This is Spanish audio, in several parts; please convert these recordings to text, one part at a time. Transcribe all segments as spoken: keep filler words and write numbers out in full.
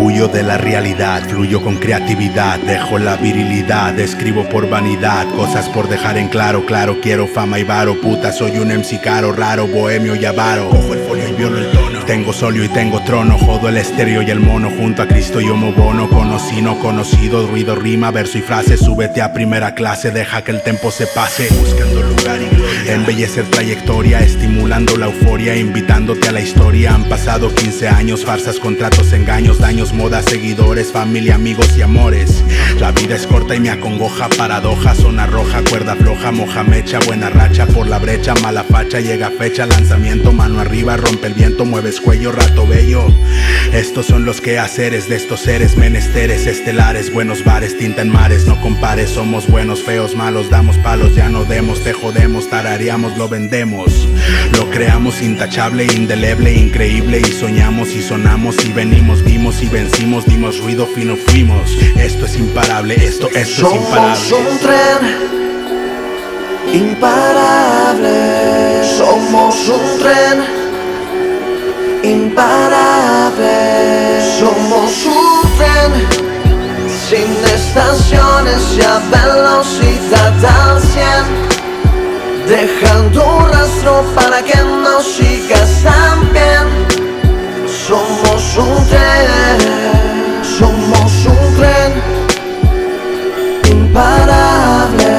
Huyo de la realidad, fluyo con creatividad, dejo la virilidad, escribo por vanidad, cosas por dejar en claro, claro, quiero fama y varo, puta, soy un M C caro, raro, bohemio y avaro, cojo el folio y violo el tono, tengo solio y tengo trono, jodo el estéreo y el mono, junto a Cristo y Homobono, conocí, no conocido, ruido, rima, verso y frase, súbete a primera clase, deja que el tempo se pase, buscando lugar y gloria, embellecer trayectoria, estimulando la euforia, invitándote a la historia, han pasado quince años, farsas, contratos, engaños, daños, modas, seguidores, familia, amigos y amores. La vida es corta y me acongoja, paradoja, zona roja, cuerda floja, moja mecha, buena racha, por la brecha, mala facha, llega fecha, lanzamiento, mano arriba, rompe el viento, mueves cuello, rato bello. Estos son los quehaceres de estos seres, menesteres, estelares, buenos bares, tinta en mares, no compares, somos buenos, feos, malos, damos palos, ya no demos, te jodemos, tarareamos, lo vendemos, lo creamos intachable, indeleble, increíble, y soñamos y sonamos y venimos, vimos y vencimos, dimos ruido fino, fuimos. Esto es imparable, esto, esto somos es imparable. Somos un tren imparable. Somos un tren imparable. Somos un tren sin estaciones y a velocidad al cien, dejando un rastro para que nos sigas también. Somos un tren, somos un tren imparable.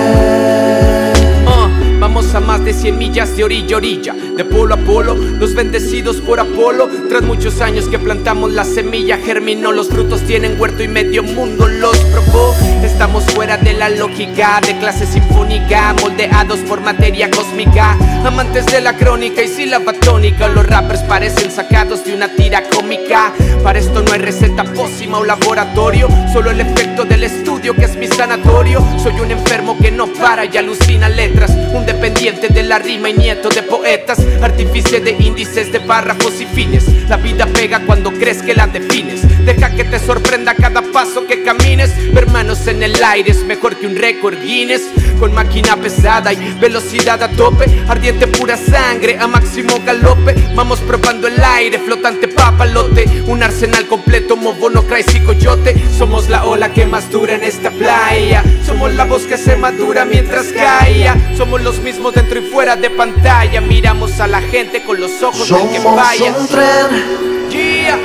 uh, Vamos a más de cien millas de orilla a orilla, de polo a polo, los bendecidos por Apolo. Tras muchos años que plantamos la semilla, germinó, los frutos tienen huerto y medio mundo los probó. Estamos fuera de la lógica, de clase sinfónica, moldeados por materia cósmica, amantes de la crónica y sílaba tónica. Los rappers parecen sacados de una tira cómica. Para esto no hay receta, pócima o laboratorio, solo el efecto del estudio que es mi sanatorio. Soy un enfermo que no para y alucina letras, un dependiente de la rima y nieto de poetas, artífice de índices, de párrafos y fines. La vida pega cuando crees que la defines, deja que te sorprenda cada paso que camines. Ver manos en el aire es mejor que un récord Guinness, con máquina pesada y velocidad a tope, ardiente pura sangre a máximo galope. Vamos probando el aire, flotante papalote, un arsenal completo, Homobono, Crayz y Coyote. Somos la ola que más dura en esta playa, somos la voz que se madura mientras calla, somos los mismos dentro y fuera de pantalla, miramos a la gente con los ojos del que vaya. Somos un tren, yeah,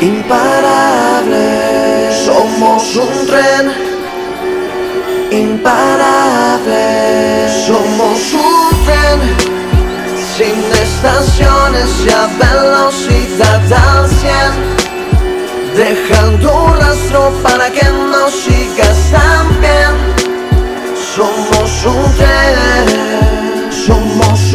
imparable. Somos un tren imparable. Somos un tren sin estaciones y a velocidad al cien, dejando un rastro para que nos sigas también. Somos un tren, somos